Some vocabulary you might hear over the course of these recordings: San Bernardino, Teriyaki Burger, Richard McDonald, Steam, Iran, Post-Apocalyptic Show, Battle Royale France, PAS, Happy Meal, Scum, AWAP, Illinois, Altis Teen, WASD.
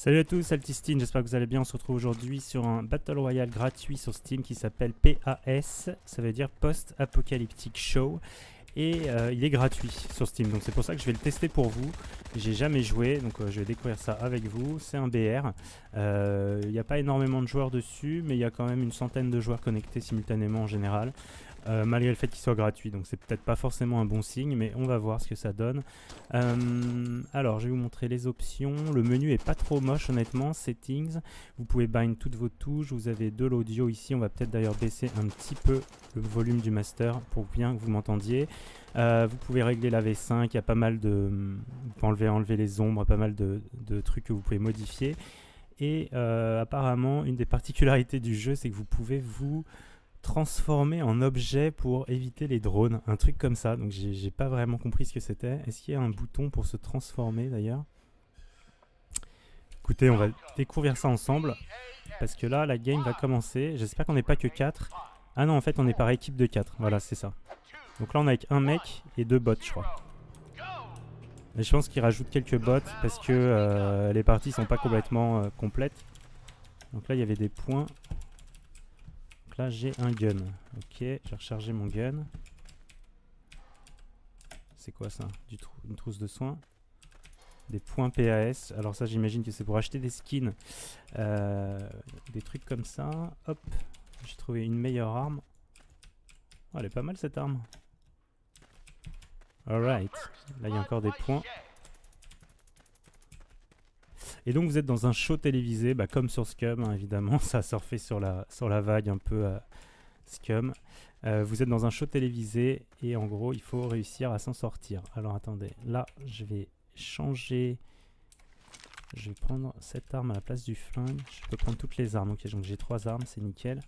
Salut à tous, Altis Teen, j'espère que vous allez bien. On se retrouve aujourd'hui sur un Battle Royale gratuit sur Steam qui s'appelle PAS, ça veut dire Post-Apocalyptic Show. Et il est gratuit sur Steam, donc c'est pour ça que je vais le tester pour vous. J'ai jamais joué, donc je vais découvrir ça avec vous. C'est un BR, il n'y a pas énormément de joueurs dessus, mais il y a quand même une centaine de joueurs connectés simultanément en général. Malgré le fait qu'il soit gratuit, donc c'est peut-être pas forcément un bon signe, mais on va voir ce que ça donne. Alors je vais vous montrer les options. Le menu est pas trop moche honnêtement. Settings, vous pouvez bind toutes vos touches, vous avez de l'audio ici, on va peut-être d'ailleurs baisser un petit peu le volume du master pour bien que vous m'entendiez. Vous pouvez régler la V5, il y a pas mal de... vous pouvez enlever les ombres, pas mal de trucs que vous pouvez modifier. Et apparemment une des particularités du jeu c'est que vous pouvez vous transformer en objet pour éviter les drones, un truc comme ça, donc j'ai pas vraiment compris ce que c'était. Est-ce qu'il y a un bouton pour se transformer d'ailleurs? Écoutez, on va découvrir ça ensemble, parce que là la game va commencer. J'espère qu'on n'est pas que 4. Ah non, en fait on est par équipe de 4, voilà c'est ça. Donc là on est avec un mec et 2 bots je crois. Et je pense qu'ils rajoutent quelques bots parce que les parties sont pas complètement complètes. Donc là il y avait des points. Là j'ai un gun, ok, j'ai rechargé mon gun. C'est quoi ça? Une trousse de soins. Des points PAS, alors ça j'imagine que c'est pour acheter des skins. Des trucs comme ça, hop, j'ai trouvé une meilleure arme. Oh, elle est pas mal cette arme. Alright, là il y a encore des points. Et donc vous êtes dans un show télévisé, bah comme sur Scum, hein, évidemment, ça a surfé sur la vague un peu Scum. Vous êtes dans un show télévisé et en gros, il faut réussir à s'en sortir. Alors attendez, là, je vais changer. Je vais prendre cette arme à la place du flingue. Je peux prendre toutes les armes. Ok, donc j'ai 3 armes, c'est nickel.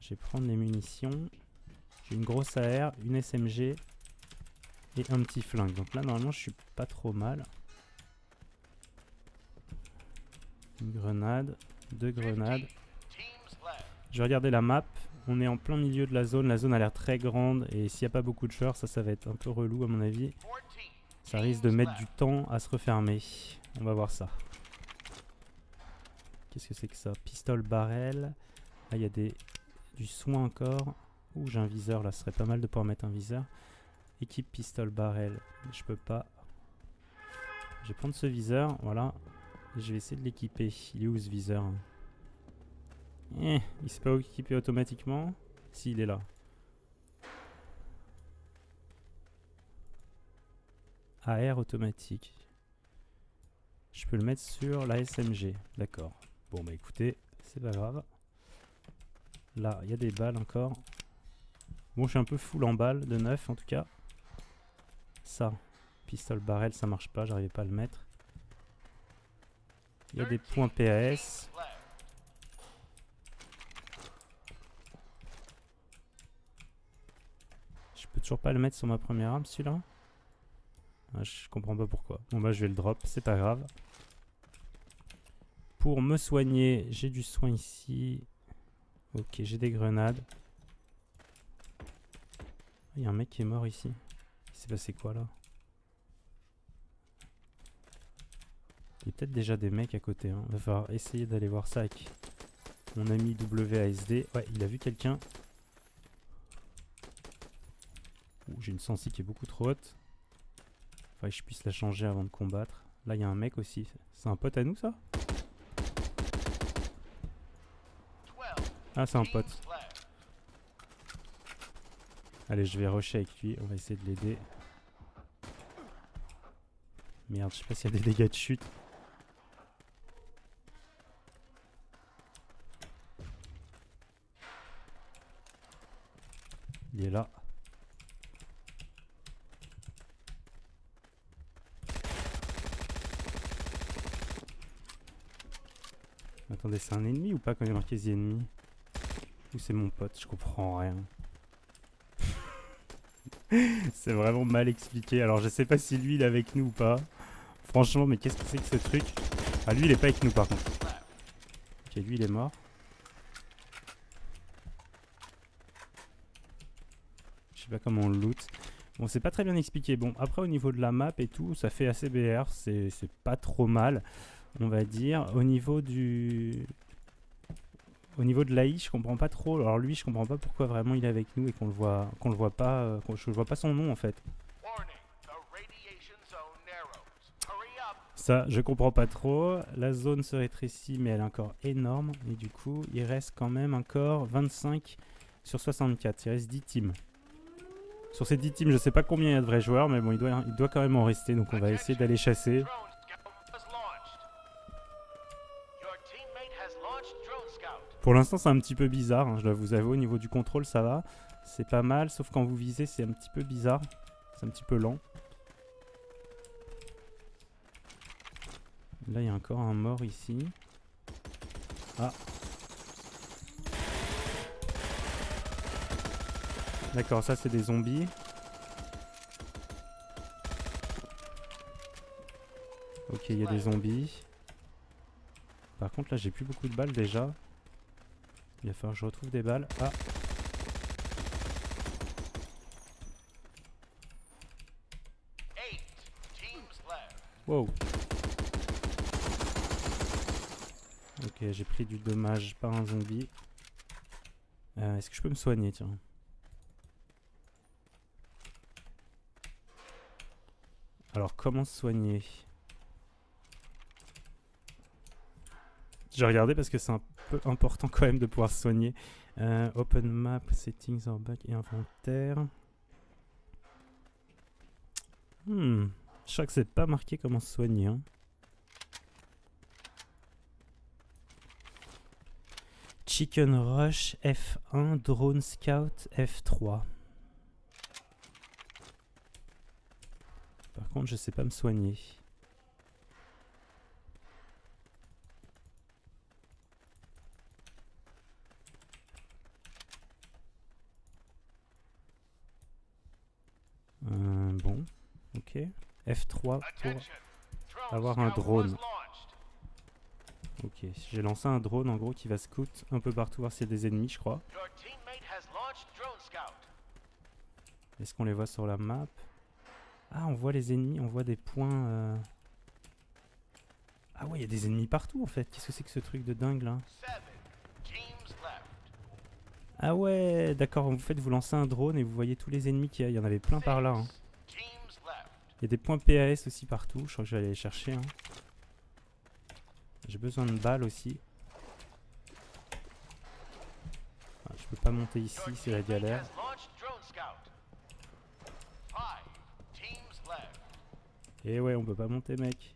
Je vais prendre les munitions. J'ai une grosse AR, une SMG et un petit flingue. Donc là, normalement, je suis pas trop mal. Une grenade, 2 grenades. Je vais regarder la map. On est en plein milieu de la zone a l'air très grande et s'il n'y a pas beaucoup de joueurs, ça va être un peu relou à mon avis. Ça risque de mettre du temps à se refermer. On va voir ça. Qu'est-ce que c'est que ça? Pistole barrel. Là il y a du soin encore. Ouh, j'ai un viseur là, ce serait pas mal de pouvoir mettre un viseur. Équipe pistole barrel. Je peux pas. Je vais prendre ce viseur, voilà. Je vais essayer de l'équiper. Il est où ce viseur? Il s'est pas équipé automatiquement. Si, il est là. AR automatique. Je peux le mettre sur la SMG. D'accord. Bon bah écoutez, c'est pas grave. Là, il y a des balles encore. Bon, je suis un peu full en balles, de 9 en tout cas. Ça, pistole barrel, ça marche pas, j'arrivais pas à le mettre. Il y a des points PAS. Je peux toujours pas le mettre sur ma première arme celui-là. Ah, je comprends pas pourquoi. Bon bah je vais le drop, c'est pas grave. Pour me soigner, j'ai du soin ici. Ok, j'ai des grenades. Il y a un mec qui est mort ici. Il s'est passé quoi là? Il y a peut-être déjà des mecs à côté, hein. Va falloir essayer d'aller voir ça avec mon ami WASD. Ouais, il a vu quelqu'un. J'ai une sensi qui est beaucoup trop haute. Faudrait que je puisse la changer avant de combattre. Là, il y a un mec aussi. C'est un pote à nous, ça? Ah, c'est un pote. Allez, je vais rusher avec lui. On va essayer de l'aider. Merde, je sais pas s'il y a des dégâts de chute. Il est là. Attendez, c'est un ennemi ou pas quand il y a marqué The Enemy? Ou c'est mon pote? Je comprends rien. C'est vraiment mal expliqué. Alors je sais pas si lui il est avec nous ou pas. Franchement, mais qu'est-ce que c'est que ce truc? Ah lui il est pas avec nous par contre. Ok, lui il est mort. Je sais pas comment on le loot. Bon, c'est pas très bien expliqué. Bon, après au niveau de la map et tout, ça fait assez BR, c'est pas trop mal. on va dire. Au niveau du... Au niveau de l'AI, je comprends pas trop. Alors lui, je comprends pas pourquoi vraiment il est avec nous et qu'on le voit pas, je vois pas son nom en fait. Ça, je comprends pas trop. La zone se rétrécit, mais elle est encore énorme. Et du coup, il reste quand même encore 25 sur 64. Il reste 10 teams. Sur ces 10 teams, je sais pas combien il y a de vrais joueurs, mais bon, il doit quand même en rester. Donc on va essayer d'aller chasser. Pour l'instant, c'est un petit peu bizarre, hein, je dois vous avouer. Au niveau du contrôle, ça va. C'est pas mal, sauf quand vous visez, c'est un petit peu bizarre. C'est un petit peu lent. Là, il y a encore un mort ici. Ah. D'accord, ça, c'est des zombies. Ok, il y a des zombies. Par contre, là, j'ai plus beaucoup de balles déjà. Il va falloir que je retrouve des balles. Ah. Wow. Ok, j'ai pris du dommage par un zombie. Est-ce que je peux me soigner, tiens? Alors, comment se soigner? J'ai regardé parce que c'est un peu important quand même de pouvoir soigner. Open map, settings, or back et inventaire. Je crois que c'est pas marqué comment se soigner. Hein. Chicken Rush, F1, Drone Scout, F3. Par contre, je sais pas me soigner. Bon, ok. F3 pour avoir un drone. Ok, j'ai lancé un drone en gros qui va scout un peu partout voir s'il y a des ennemis, je crois. Est-ce qu'on les voit sur la map? Ah, on voit les ennemis, on voit des points... Ah ouais, il y a des ennemis partout en fait. Qu'est-ce que c'est que ce truc de dingue là? Ah ouais, d'accord, vous faites vous lancer un drone et vous voyez tous les ennemis qu'il y a. Il y en avait plein par là. Hein. Il y a des points PAS aussi partout, je crois que je vais aller les chercher. Hein. J'ai besoin de balles aussi. Ah, je peux pas monter ici, c'est la galère. Et ouais, on peut pas monter, mec.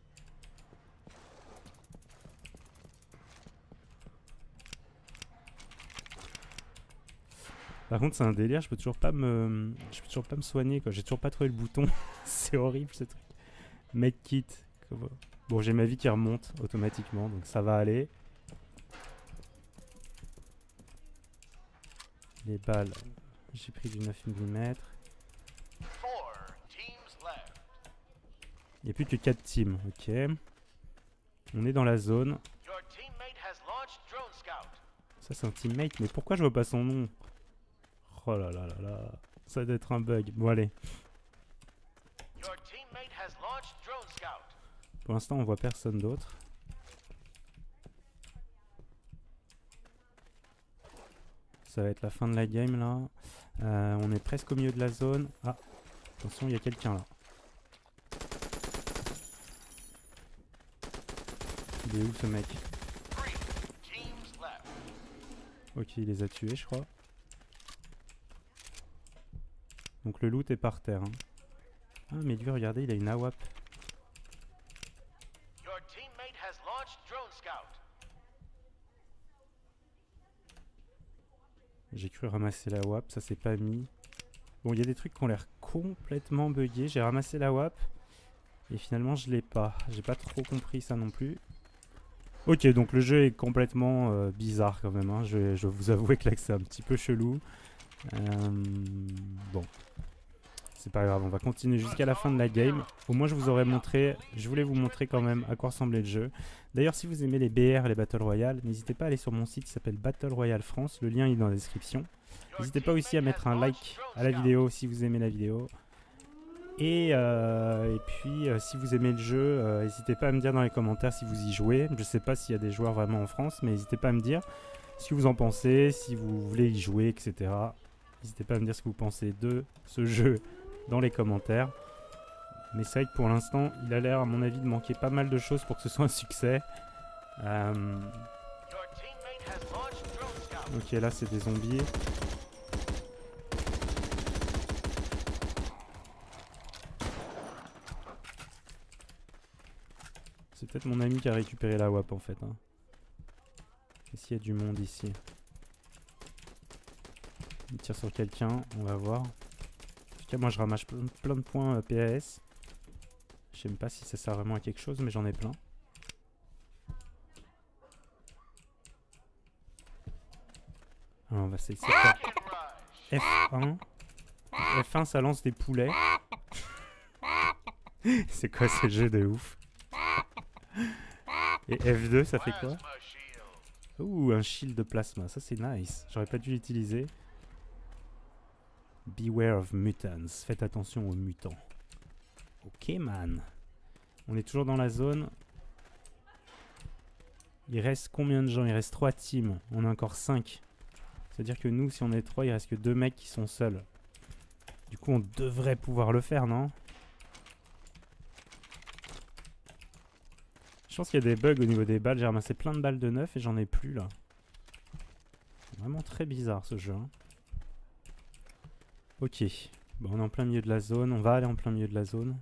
Par contre, c'est un délire, je peux toujours pas me soigner, quoi. J'ai toujours pas trouvé le bouton. C'est horrible ce truc. Mec, quitte. Bon, j'ai ma vie qui remonte automatiquement, donc ça va aller. Les balles, j'ai pris du 9 mm. Il n'y a plus que 4 teams, ok. On est dans la zone. Ça, c'est un teammate, mais pourquoi je vois pas son nom? Oh là là là là, ça doit être un bug. Bon, allez. Pour l'instant, on voit personne d'autre. Ça va être la fin de la game, là. On est presque au milieu de la zone. Ah, attention, il y a quelqu'un, là. Il est où, ce mec? Ok, il les a tués, je crois. Donc le loot est par terre. Hein. Ah, mais lui, regardez, il a une AWAP. J'ai cru ramasser la AWAP, ça s'est pas mis. Bon, il y a des trucs qui ont l'air complètement buggés. J'ai ramassé la AWAP et finalement, je l'ai pas. J'ai pas trop compris ça non plus. Ok, donc le jeu est complètement bizarre quand même. Hein. Je vais vous avouer que là, c'est un petit peu chelou. Bon, c'est pas grave, on va continuer jusqu'à la fin de la game. Au moins, je voulais vous montrer quand même à quoi ressemblait le jeu. D'ailleurs, si vous aimez les BR, les Battle Royale, n'hésitez pas à aller sur mon site qui s'appelle Battle Royale France. Le lien est dans la description. N'hésitez pas aussi à mettre un like à la vidéo si vous aimez la vidéo. Et puis si vous aimez le jeu, n'hésitez pas à me dire dans les commentaires si vous y jouez. Je ne sais pas s'il y a des joueurs vraiment en France, mais n'hésitez pas à me dire ce que vous en pensez, si vous voulez y jouer, etc. N'hésitez pas à me dire ce que vous pensez de ce jeu dans les commentaires. Mais c'est vrai que pour l'instant, il a l'air, à mon avis, de manquer pas mal de choses pour que ce soit un succès. Ok, là c'est des zombies. C'est peut-être mon ami qui a récupéré la WAP en fait. Hein. Est-ce qu'il y a du monde ici? Il tire sur quelqu'un, on va voir. En tout cas, moi je ramasse plein de points PAS. Je sais même pas si ça sert vraiment à quelque chose, mais j'en ai plein. Alors, on va essayer de faire F1. F1, ça lance des poulets. C'est quoi ce jeu de ouf? Et F2, ça fait quoi? Ouh, un shield de plasma, ça c'est nice. J'aurais pas dû l'utiliser. Beware of mutants. Faites attention aux mutants. Ok, man. On est toujours dans la zone. Il reste combien de gens? Il reste 3 teams. On a encore 5. C'est-à-dire que nous, si on est 3, il reste que 2 mecs qui sont seuls. Du coup, on devrait pouvoir le faire, non? Je pense qu'il y a des bugs au niveau des balles. J'ai ramassé plein de balles de 9 et j'en ai plus là. C'est vraiment très bizarre ce jeu. Hein. Ok. Bon, on est en plein milieu de la zone. On va aller en plein milieu de la zone.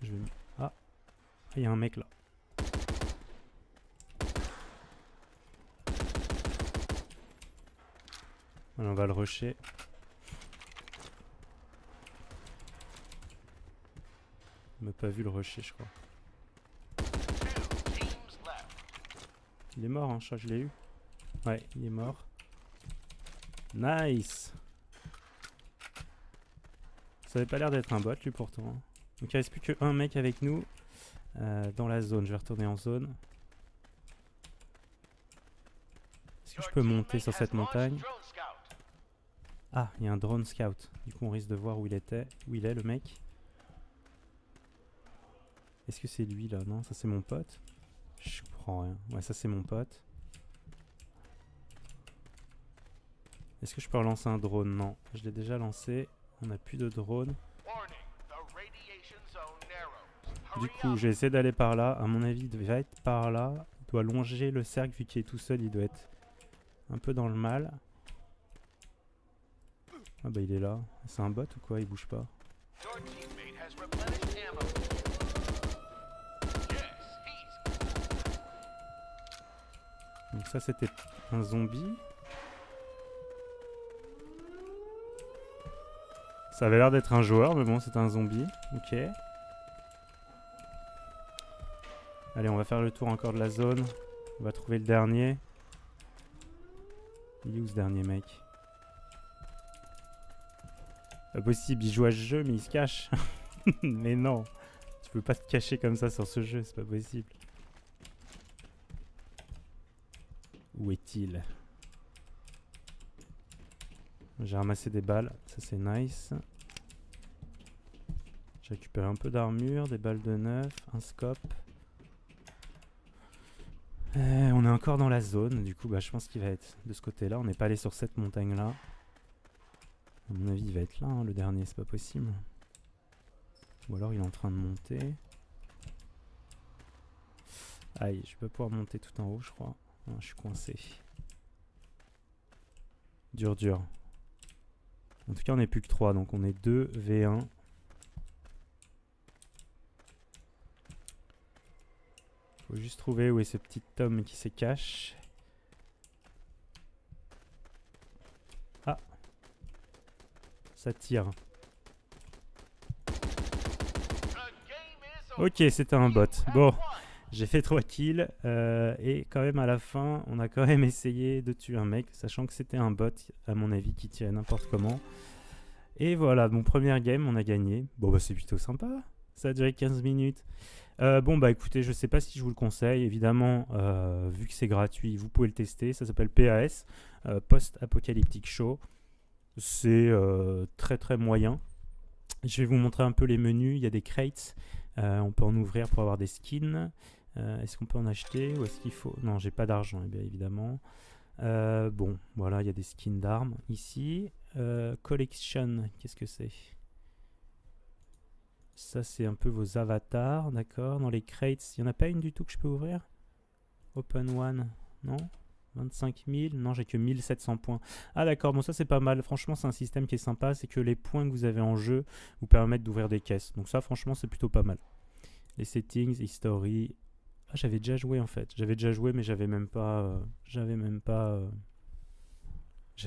Je vais... Ah, il y a un mec là. Allez, on va le rusher. On m'a pas vu le rusher, je crois. Il est mort, hein, je l'ai eu. Ouais, il est mort. Nice. Ça avait pas l'air d'être un bot, lui, pourtant. Hein. Donc, il reste plus qu'un mec avec nous dans la zone. Je vais retourner en zone. Est-ce que je peux monter sur cette montagne? Ah, il y a un drone scout. Du coup, on risque de voir où il était, où il est, le mec. Est-ce que c'est lui, là? Non, ça, c'est mon pote. Je comprends rien. Ouais, ça c'est mon pote. Est-ce que je peux relancer un drone? Non, je l'ai déjà lancé. On n'a plus de drone. Du coup, j'ai essayé d'aller par là. À mon avis, il va être par là. Il doit longer le cercle vu qu'il est tout seul. Il doit être un peu dans le mal. Ah bah il est là. C'est un bot ou quoi? Il bouge pas. Donc ça c'était un zombie. Ça avait l'air d'être un joueur, mais bon c'était un zombie. Ok. Allez, on va faire le tour encore de la zone. On va trouver le dernier. Il est où ce dernier mec? Pas possible, il joue à ce jeu mais il se cache. Mais non. Tu peux pas te cacher comme ça sur ce jeu, c'est pas possible. Où est-il? J'ai ramassé des balles, ça c'est nice. J'ai récupéré un peu d'armure, des balles de 9, un scope. On est encore dans la zone, du coup bah, je pense qu'il va être de ce côté-là. On n'est pas allé sur cette montagne-là. À mon avis il va être là, hein, le dernier, c'est pas possible. Ou alors il est en train de monter. Aïe, je vais pas pouvoir monter tout en haut je crois. Oh, je suis coincé. Dur, dur. En tout cas, on n'est plus que 3, donc on est 2v1. Faut juste trouver où est ce petit homme qui se cache. Ah! Ça tire. Ok, c'était un bot. Bon. J'ai fait 3 kills et quand même à la fin, on a quand même essayé de tuer un mec, sachant que c'était un bot, à mon avis, qui tirait n'importe comment. Et voilà, mon premier game, on a gagné. Bon bah c'est plutôt sympa, ça a duré 15 minutes. Bon bah écoutez, je sais pas si je vous le conseille, évidemment, vu que c'est gratuit, vous pouvez le tester. Ça s'appelle PAS, Post-Apocalyptic Show. C'est très très moyen. Je vais vous montrer un peu les menus. Il y a des crates. On peut en ouvrir pour avoir des skins. Est-ce qu'on peut en acheter ou est-ce qu'il faut... Non, j'ai pas d'argent, eh bien évidemment. Bon, voilà, il y a des skins d'armes ici. Collection, qu'est-ce que c'est? Ça, c'est un peu vos avatars, d'accord? Dans les crates, il n'y en a pas une du tout que je peux ouvrir? Open one, non? 25 000, non, j'ai que 1700 points. Ah d'accord, bon ça c'est pas mal, franchement c'est un système qui est sympa, c'est que les points que vous avez en jeu vous permettent d'ouvrir des caisses. Donc ça franchement c'est plutôt pas mal. Les settings, history... Ah j'avais déjà joué en fait, j'avais déjà joué mais j'avais même pas... J'avais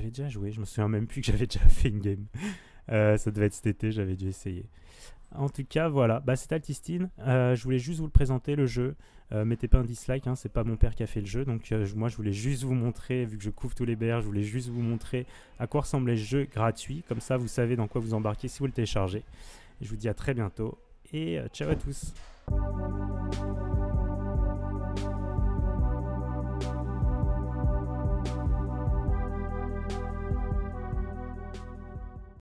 déjà joué, je me souviens même plus que j'avais déjà fait une game. Ça devait être cet été, j'avais dû essayer. En tout cas, voilà, bah, c'est Altis Teen. Je voulais juste vous le présenter, le jeu. Mettez pas un dislike, hein, c'est pas mon père qui a fait le jeu. Donc moi, je voulais juste vous montrer, vu que je couvre tous les BR, je voulais juste vous montrer à quoi ressemblait ce jeu gratuit. Comme ça, vous savez dans quoi vous embarquez si vous le téléchargez. Je vous dis à très bientôt et ciao à tous.